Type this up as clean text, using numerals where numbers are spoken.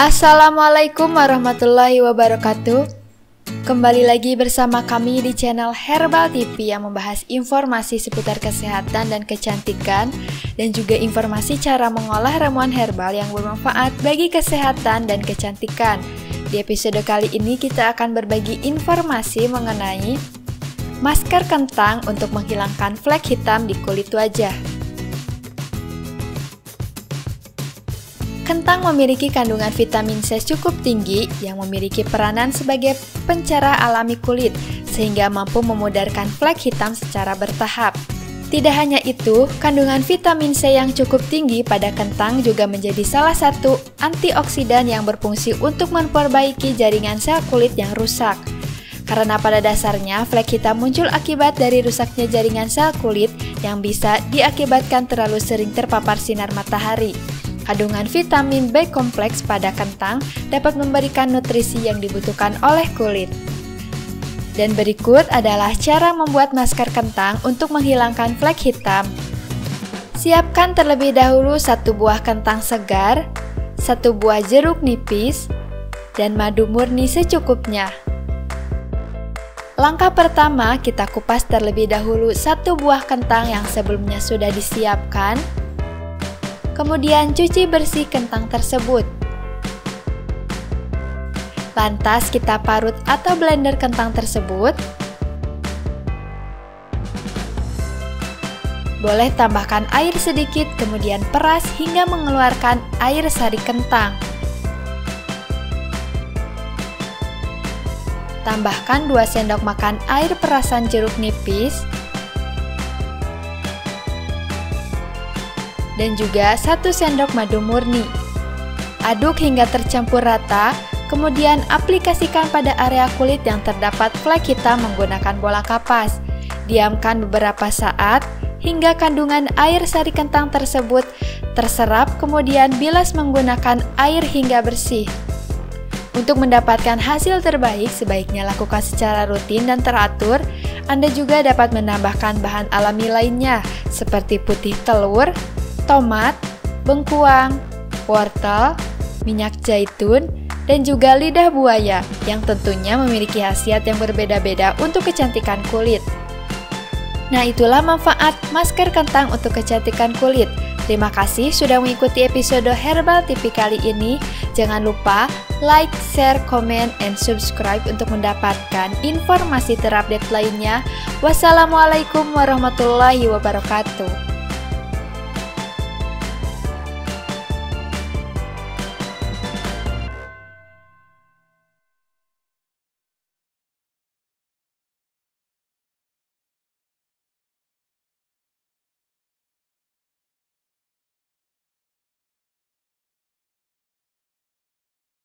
Assalamualaikum warahmatullahi wabarakatuh. Kembali lagi bersama kami di channel Herbal TV yang membahas informasi seputar kesehatan dan kecantikan, dan juga informasi cara mengolah ramuan herbal yang bermanfaat bagi kesehatan dan kecantikan. Di episode kali ini kita akan berbagi informasi mengenai masker kentang untuk menghilangkan flek hitam di kulit wajah. Kentang memiliki kandungan vitamin C cukup tinggi yang memiliki peranan sebagai pencerah alami kulit sehingga mampu memudarkan flek hitam secara bertahap. Tidak hanya itu, kandungan vitamin C yang cukup tinggi pada kentang juga menjadi salah satu antioksidan yang berfungsi untuk memperbaiki jaringan sel kulit yang rusak. Karena pada dasarnya flek hitam muncul akibat dari rusaknya jaringan sel kulit yang bisa diakibatkan terlalu sering terpapar sinar matahari. Kandungan vitamin B kompleks pada kentang dapat memberikan nutrisi yang dibutuhkan oleh kulit. Dan berikut adalah cara membuat masker kentang untuk menghilangkan flek hitam. Siapkan terlebih dahulu 1 buah kentang segar, 1 buah jeruk nipis, dan madu murni secukupnya. Langkah pertama, kita kupas terlebih dahulu 1 buah kentang yang sebelumnya sudah disiapkan. Kemudian cuci bersih kentang tersebut. Lantas kita parut atau blender kentang tersebut. Boleh tambahkan air sedikit, kemudian peras hingga mengeluarkan air sari kentang. Tambahkan 2 sendok makan air perasan jeruk nipis dan juga 1 sendok madu murni. Aduk hingga tercampur rata, kemudian aplikasikan pada area kulit yang terdapat flek hitam menggunakan bola kapas. Diamkan beberapa saat hingga kandungan air sari kentang tersebut terserap, kemudian bilas menggunakan air hingga bersih. Untuk mendapatkan hasil terbaik, sebaiknya lakukan secara rutin dan teratur. Anda juga dapat menambahkan bahan alami lainnya seperti putih telur, tomat, bengkuang, wortel, minyak zaitun, dan juga lidah buaya yang tentunya memiliki khasiat yang berbeda-beda untuk kecantikan kulit. Nah, itulah manfaat masker kentang untuk kecantikan kulit. Terima kasih sudah mengikuti episode Herbal TV kali ini. Jangan lupa like, share, comment, and subscribe untuk mendapatkan informasi terupdate lainnya. Wassalamualaikum warahmatullahi wabarakatuh.